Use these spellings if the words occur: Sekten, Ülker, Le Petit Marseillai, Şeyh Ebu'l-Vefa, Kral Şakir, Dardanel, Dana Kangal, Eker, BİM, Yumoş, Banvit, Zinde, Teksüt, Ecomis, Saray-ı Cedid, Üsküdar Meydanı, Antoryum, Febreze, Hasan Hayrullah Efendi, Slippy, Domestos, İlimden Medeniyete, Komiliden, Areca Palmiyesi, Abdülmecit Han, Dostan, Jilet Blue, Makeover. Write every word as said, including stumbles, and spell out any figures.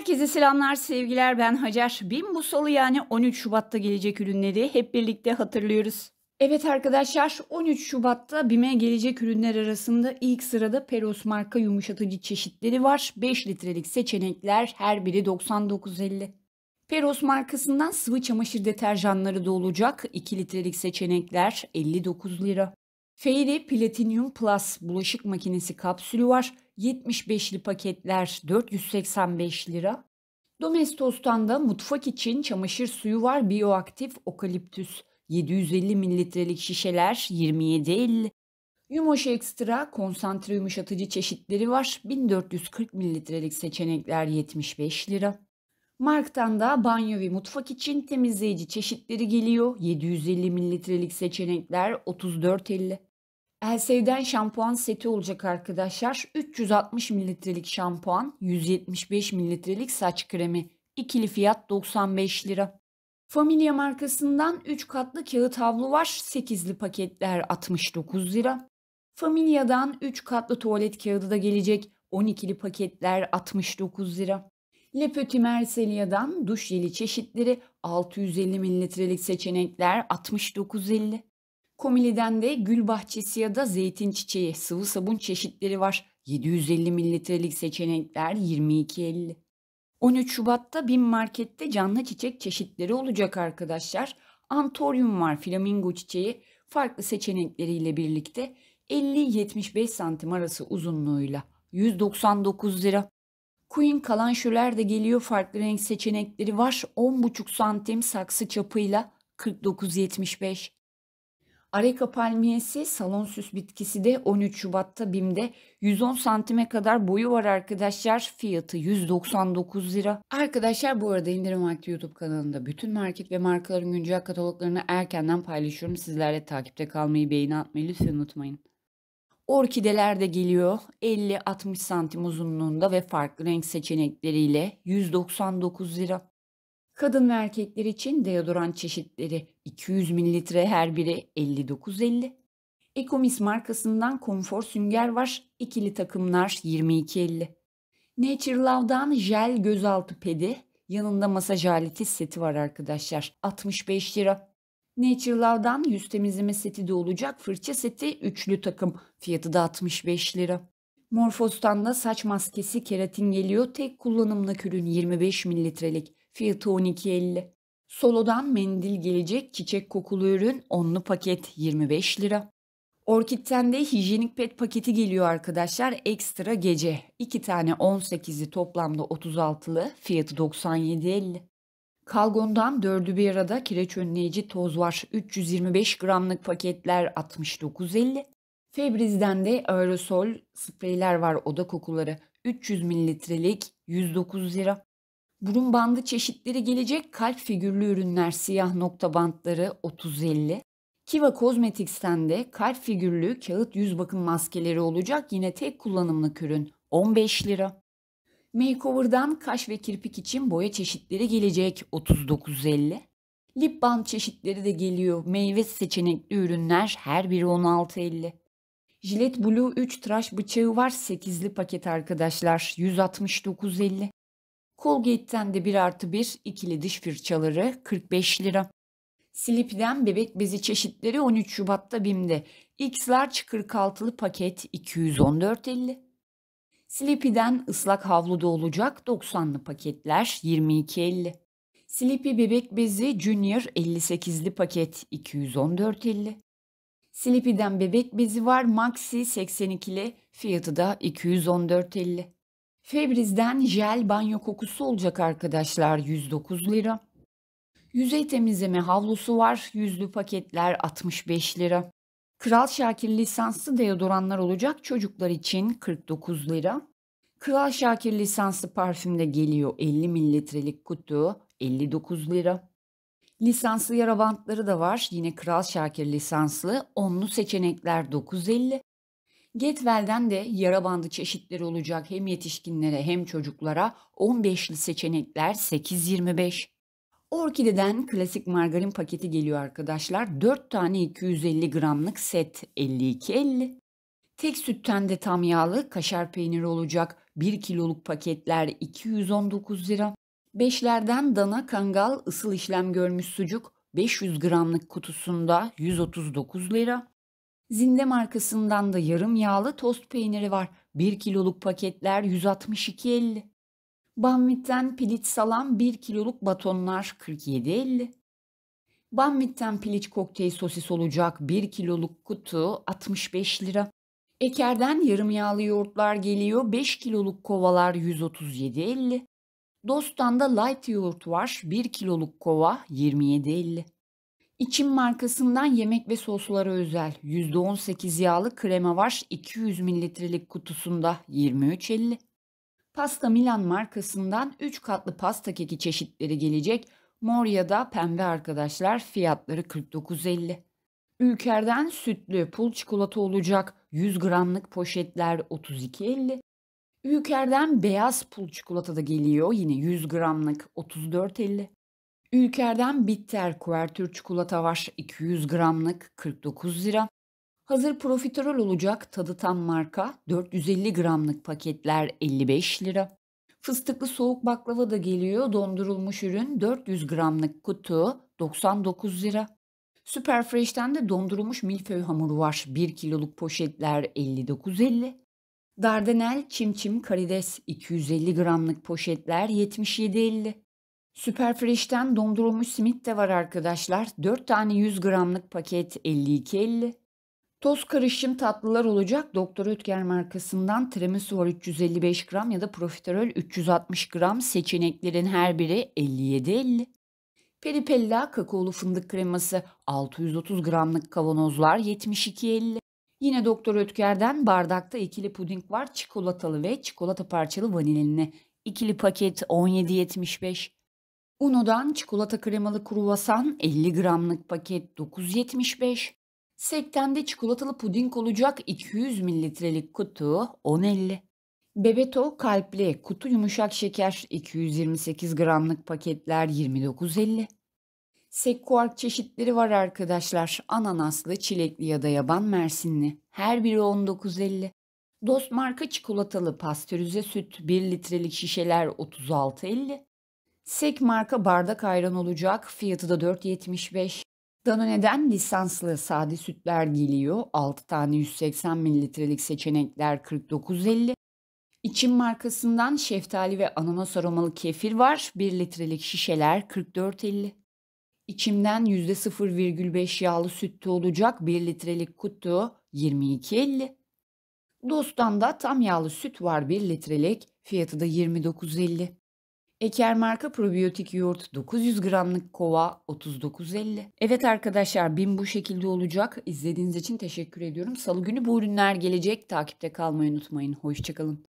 Herkese selamlar, sevgiler. Ben Hacer. BİM bu salı yani on üç Şubat'ta gelecek ürünleri hep birlikte hatırlıyoruz. Evet arkadaşlar, on üç Şubat'ta BİM'e gelecek ürünler arasında ilk sırada PEROS marka yumuşatıcı çeşitleri var. beş litrelik seçenekler, her biri doksan dokuz elli. PEROS markasından sıvı çamaşır deterjanları da olacak. iki litrelik seçenekler elli dokuz lira. Fairy Platinum Plus bulaşık makinesi kapsülü var. yetmiş beşli paketler dört yüz seksen beş lira. Domestos'tan da mutfak için çamaşır suyu var. Bioaktif okaliptüs yedi yüz elli mililitrelik şişeler yirmi yedi elli. Yumoş ekstra konsantre yumuşatıcı çeşitleri var. bin dört yüz kırk mililitrelik seçenekler yetmiş beş lira. Mark'tan da banyo ve mutfak için temizleyici çeşitleri geliyor. yedi yüz elli mililitrelik seçenekler otuz dört elli. Elseve'den şampuan seti olacak arkadaşlar. üç yüz altmış mililitrelik şampuan, yüz yetmiş beş mililitrelik saç kremi. İkili fiyat doksan beş lira. Familia markasından üç katlı kağıt havlu var. sekizli paketler altmış dokuz lira. Familia'dan üç katlı tuvalet kağıdı da gelecek. on ikili paketler altmış dokuz lira. Le Petit Marseillai'dan duş jeli çeşitleri altı yüz elli mililitrelik seçenekler altmış dokuz elli. Komiliden de gül bahçesi ya da zeytin çiçeği sıvı sabun çeşitleri var. yedi yüz elli mililitrelik seçenekler yirmi iki elli. on üç Şubat'ta BİM markette canlı çiçek çeşitleri olacak arkadaşlar. Antoryum var, flamingo çiçeği farklı seçenekleriyle birlikte elli yetmiş beş santim arası uzunluğuyla yüz doksan dokuz lira. Queen Kalanchoe'ler de geliyor, farklı renk seçenekleri var. on buçuk santim saksı çapıyla kırk dokuz yetmiş beş. Areca palmiyesi salon süs bitkisi de on üç Şubat'ta BİM'de yüz on santime kadar boyu var arkadaşlar. Fiyatı yüz doksan dokuz lira. Arkadaşlar bu arada İndirim Vakti YouTube kanalında bütün market ve markaların güncel kataloglarını erkenden paylaşıyorum. Sizlerle takipte kalmayı, beğeni atmayı lütfen unutmayın. Orkideler de geliyor. elli altmış santim uzunluğunda ve farklı renk seçenekleriyle yüz doksan dokuz lira. Kadın ve erkekler için deodorant çeşitleri iki yüz mililitre her biri elli dokuz elli. Ecomis markasından konfor sünger var. İkili takımlar yirmi iki elli. Nature Love'dan jel gözaltı pedi, yanında masaj aleti seti var arkadaşlar. altmış beş lira. Nature Love'dan yüz temizleme seti de olacak. Fırça seti üçlü takım. Fiyatı da altmış beş lira. Morfose'dan da saç maskesi keratin geliyor. Tek kullanımlık ürün yirmi beş mililitrelik. Fiyatı on iki elli. Solo'dan mendil gelecek, çiçek kokulu ürün onlu paket yirmi beş lira. Orkide'den de hijyenik pet paketi geliyor arkadaşlar. Ekstra gece iki tane on sekizli toplamda otuz altılı, fiyatı doksan yedi elli. Kalgon'dan dördü bir arada kireç önleyici toz var. üç yüz yirmi beş gramlık paketler altmış dokuz elli. Febreze'den de aerosol spreyler var, oda kokuları üç yüz mililitrelik yüz dokuz lira. Burun bandı çeşitleri gelecek. Kalp figürlü ürünler, siyah nokta bantları otuz elli. Kiva Cosmetics'ten de kalp figürlü kağıt yüz bakım maskeleri olacak. Yine tek kullanımlık ürün on beş lira. Makeover'dan kaş ve kirpik için boya çeşitleri gelecek otuz dokuz elli. Lip balm çeşitleri de geliyor. Meyve seçenekli ürünler her biri on altı elli. Jilet Blue üç tıraş bıçağı var. sekizli paket arkadaşlar yüz altmış dokuz elli. Colgate'ten de bir artı bir ikili diş fırçaları kırk beş lira. Slippy'den bebek bezi çeşitleri on üç Şubat'ta BİM'de. X'lar kırk altılı paket iki yüz on dört elli. Slippy'den ıslak havlu da olacak, doksanlı paketler yirmi iki elli. Slippy bebek bezi Junior elli sekizli paket iki yüz on dört elli. Slippy'den bebek bezi var, Maxi seksen ikili, fiyatı da iki yüz on dört elli. Febreze'den jel banyo kokusu olacak arkadaşlar yüz dokuz lira. Yüzey temizleme havlusu var. Yüzlü paketler altmış beş lira. Kral Şakir lisanslı deodoranlar olacak. Çocuklar için kırk dokuz lira. Kral Şakir lisanslı parfüm de geliyor. elli mililitrelik kutu elli dokuz lira. Lisanslı yara bantları da var. Yine Kral Şakir lisanslı. Onlu seçenekler dokuz elli. Getwell'den de yara bandı çeşitleri olacak, hem yetişkinlere hem çocuklara on beşli seçenekler sekiz yirmi beş. Orkide'den klasik margarin paketi geliyor arkadaşlar. dört tane iki yüz elli gramlık set elli iki elli. Tek sütten de tam yağlı kaşar peyniri olacak. bir kiloluk paketler iki yüz on dokuz lira. beşlerden dana kangal ısıl işlem görmüş sucuk beş yüz gramlık kutusunda yüz otuz dokuz lira. Zinde markasından da yarım yağlı tost peyniri var. bir kiloluk paketler yüz altmış iki lira elli kuruş. Banvit'ten piliç salam bir kiloluk batonlar kırk yedi lira elli kuruş. Banvit'ten piliç kokteyl sosis olacak bir kiloluk kutu altmış beş lira. Eker'den yarım yağlı yoğurtlar geliyor. beş kiloluk kovalar yüz otuz yedi lira elli kuruş. Dostan'da light yoğurt var. bir kiloluk kova yirmi yedi lira elli kuruş. İçim markasından yemek ve soslara özel yüzde on sekiz yağlı krema var. iki yüz mililitrelik kutusunda yirmi üç lira elli kuruş. Pasta Milan markasından üç katlı pasta keki çeşitleri gelecek. Mor ya da pembe arkadaşlar, fiyatları kırk dokuz lira elli kuruş. Ülker'den sütlü pul çikolata olacak. yüz gramlık poşetler otuz iki lira elli kuruş. Ülker'den beyaz pul çikolata da geliyor. Yine yüz gramlık otuz dört lira elli kuruş. Ülker'den bitter kuvertür çikolata var. iki yüz gramlık kırk dokuz lira. Hazır profiterol olacak, tadı tam marka. dört yüz elli gramlık paketler elli beş lira. Fıstıklı soğuk baklava da geliyor. Dondurulmuş ürün dört yüz gramlık kutu doksan dokuz lira. Süper Fresh'ten de dondurulmuş milföy hamuru var. bir kiloluk poşetler elli dokuz lira elli kuruş. Dardanel çimçim karides iki yüz elli gramlık poşetler yetmiş yedi lira elli kuruş. Süper Fresh'ten dondurulmuş simit de var arkadaşlar. dört tane yüz gramlık paket elli iki lira elli kuruş. Toz karışım tatlılar olacak. Doktor Ötker markasından tiramisu var üç yüz elli beş gram ya da profiterol üç yüz altmış gram. Seçeneklerin her biri elli yedi lira elli kuruş. Peripella kakaolu fındık kreması altı yüz otuz gramlık kavanozlar yetmiş iki lira elli kuruş. Yine Doktor Ötker'den bardakta ikili puding var. Çikolatalı ve çikolata parçalı vanilinli. İkili paket on yedi lira yetmiş beş kuruş. Uno'dan çikolata kremalı kruvasan elli gramlık paket dokuz lira yetmiş beş kuruş. Sekten de çikolatalı puding olacak iki yüz mililitrelik kutu on lira elli kuruş. Bebeto kalpli kutu yumuşak şeker iki yüz yirmi sekiz gramlık paketler yirmi dokuz lira elli kuruş. Sekkuark çeşitleri var arkadaşlar. Ananaslı, çilekli ya da yaban mersinli. Her biri on dokuz lira elli kuruş. Dost marka çikolatalı pastörize süt bir litrelik şişeler otuz altı lira elli kuruş. Sek marka bardak ayran olacak. Fiyatı da dört lira yetmiş beş kuruş. Danone'den lisanslı sade sütler geliyor. altı tane yüz seksen mililitrelik seçenekler kırk dokuz lira elli kuruş. İçim markasından şeftali ve ananas aromalı kefir var. bir litrelik şişeler kırk dört lira elli kuruş. İçimden yüzde sıfır virgül beş yağlı sütlü olacak. bir litrelik kutu yirmi iki lira elli kuruş. Dostan da tam yağlı süt var bir litrelik. Fiyatı da yirmi dokuz lira elli kuruş. Eker marka probiyotik yoğurt dokuz yüz gramlık kova otuz dokuz lira elli kuruş. Evet arkadaşlar, BİM bu şekilde olacak. İzlediğiniz için teşekkür ediyorum. Salı günü bu ürünler gelecek. Takipte kalmayı unutmayın. Hoşçakalın.